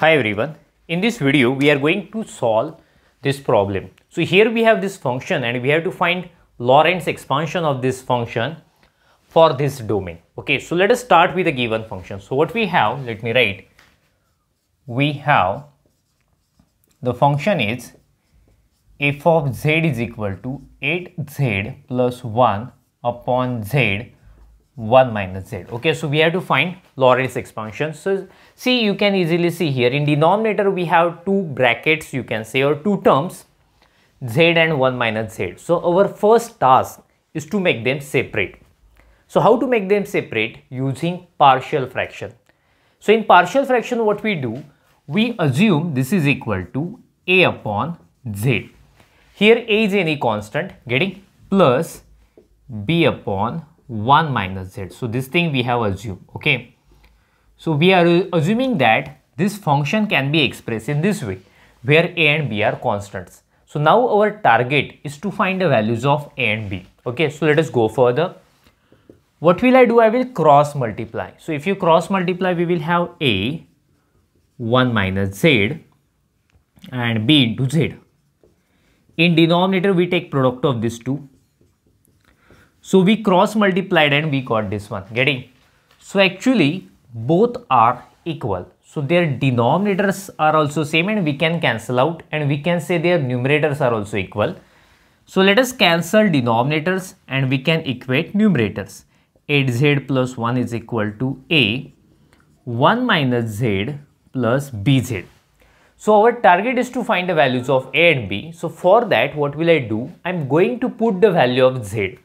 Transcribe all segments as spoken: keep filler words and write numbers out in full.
Hi everyone, in this video we are going to solve this problem. So here we have this function and we have to find Laurent's expansion of this function for this domain. Okay, so let us start with the given function. So what we have, let me write, we have the function is f of z is equal to eight z plus one upon z one minus z. Okay, so we have to find Laurent's expansion. So see, you can easily see here in denominator we have two brackets, you can say, or two terms, z and one minus z. So our first task is to make them separate. So how to make them separate? Using partial fraction. So in partial fraction what we do, we assume this is equal to a upon z. Here a is any constant, getting, plus b upon one minus z. So this thing we have assumed. Okay, so we are assuming that this function can be expressed in this way, where a and b are constants. So now our target is to find the values of a and b. Okay, so let us go further. What will I do? I will cross multiply. So if you cross multiply, we will have a one minus z and b into z. In denominator we take product of these two. So we cross multiplied and we got this one, getting. So actually both are equal. So their denominators are also same and we can cancel out, and we can say their numerators are also equal. So let us cancel denominators and we can equate numerators. eight z plus one is equal to a one minus z plus bz. So our target is to find the values of a and b. So for that what will I do? I am going to put the value of z.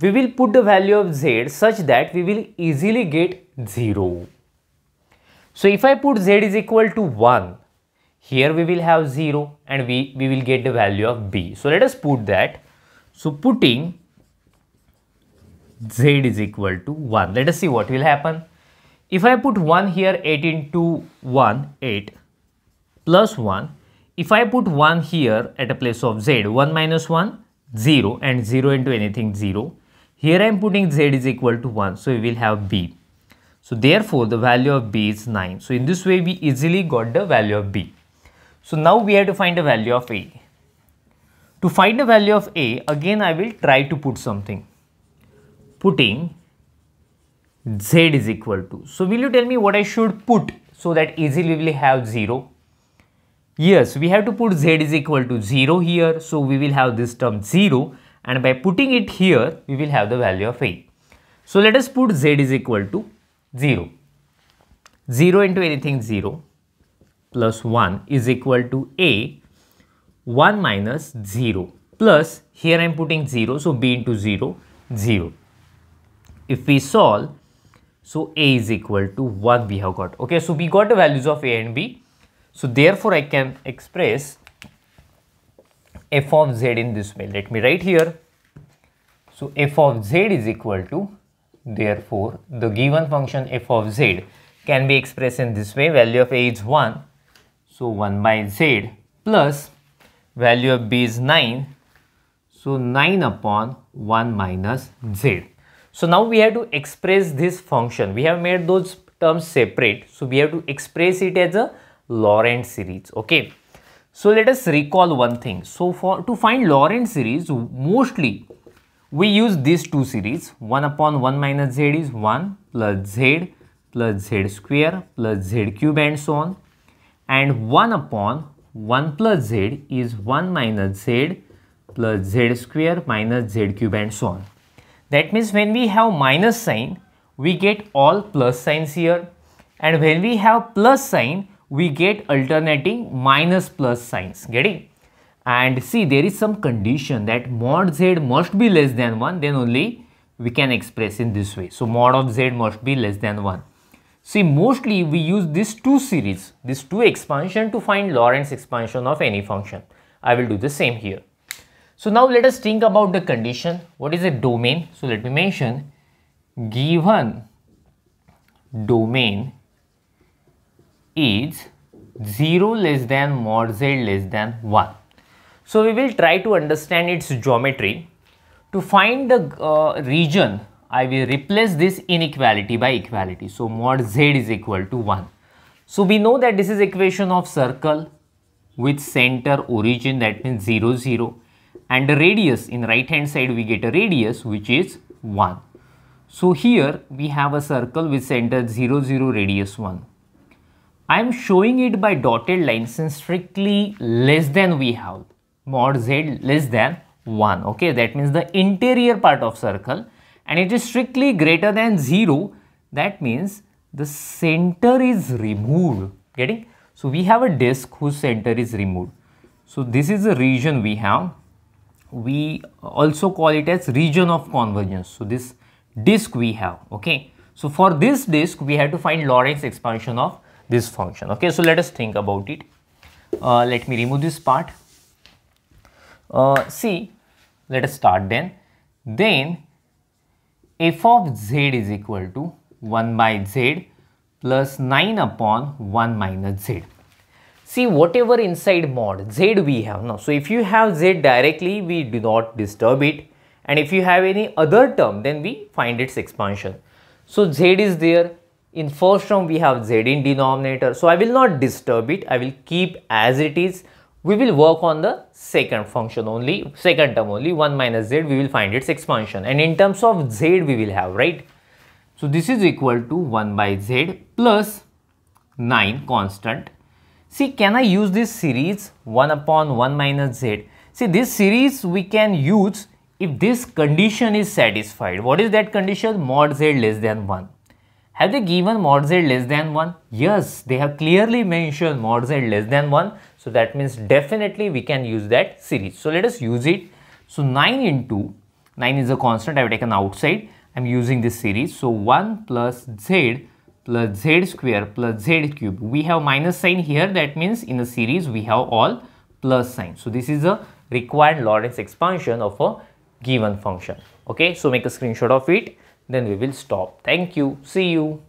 We will put the value of z such that we will easily get zero. So if I put z is equal to one, here we will have zero and we, we will get the value of b. So let us put that. So putting z is equal to one. Let us see what will happen. If I put one here, eight into one, eight plus one. If I put one here at a place of z, one minus one, zero, and zero into anything, zero. Here I am putting z is equal to one, so we will have b. So therefore the value of b is nine. So in this way we easily got the value of b. So now we have to find the value of a. To find the value of a, again I will try to put something. Putting z is equal to. So will you tell me what I should put so that easily we will have zero? Yes, we have to put z is equal to zero here. So we will have this term zero. And by putting it here, we will have the value of a. So let us put z is equal to zero. zero into anything zero plus one is equal to a one minus zero plus, here I am putting zero, so b into zero, zero. If we solve, so a is equal to one we have got. Okay, so we got the values of a and b. So therefore I can express f of z in this way. Let me write here. So f of z is equal to, therefore the given function f of z can be expressed in this way. Value of a is one, so one by z, plus value of b is nine, so nine upon one minus z. So now we have to express this function. We have made those terms separate, so we have to express it as a Laurent's series. Okay, so let us recall one thing. So for to find Laurent's series, mostly we use these two series. one upon one minus z is one plus z plus z square plus z cube and so on, and one upon one plus z is one minus z plus z square minus z cube and so on. That means when we have minus sign, we get all plus signs here, and when we have plus sign, we get alternating minus plus signs, getting. And see, there is some condition that mod z must be less than one, then only we can express in this way. So mod of z must be less than one. See, mostly we use these two series, these two expansion to find Laurent's expansion of any function. I will do the same here. So now let us think about the condition. What is a domain? So let me mention given domain is zero less than mod z less than one. So we will try to understand its geometry. To find the uh, region, I will replace this inequality by equality. So mod z is equal to one. So we know that this is equation of circle with center origin, that means zero, zero, and the radius. In right hand side we get a radius which is one. So here we have a circle with center zero, zero, radius one. I am showing it by dotted lines since strictly less than we have, mod z less than one, okay, that means the interior part of circle, and it is strictly greater than zero, that means the center is removed, getting? So we have a disk whose center is removed. So this is the region we have. We also call it as region of convergence. So this disk we have, okay. So for this disk, we have to find Laurent's expansion of this function, okay. So let us think about it. Uh, let me remove this part. Uh, see, let us start then. Then f of z is equal to one by z plus nine upon one minus z. See, whatever inside mod z we have now. So if you have z directly, we do not disturb it. And if you have any other term, then we find its expansion. So z is there. In first term, we have z in denominator. So I will not disturb it. I will keep as it is. We will work on the second function only, second term only, one minus z, we will find its expansion. And in terms of z, we will have, right? So this is equal to one by z plus nine constant. See, can I use this series one upon one minus z? See, this series we can use if this condition is satisfied. What is that condition? Mod z less than one. Have they given mod z less than one? Yes, they have clearly mentioned mod z less than one. So that means definitely we can use that series. So let us use it. So nine into, nine is a constant, I have taken outside. I'm using this series. So one plus z plus z square plus z cube. We have minus sign here. That means in a series we have all plus sign. So this is a required Laurent's expansion of a given function. Okay. So make a screenshot of it. Then we will stop. Thank you. See you.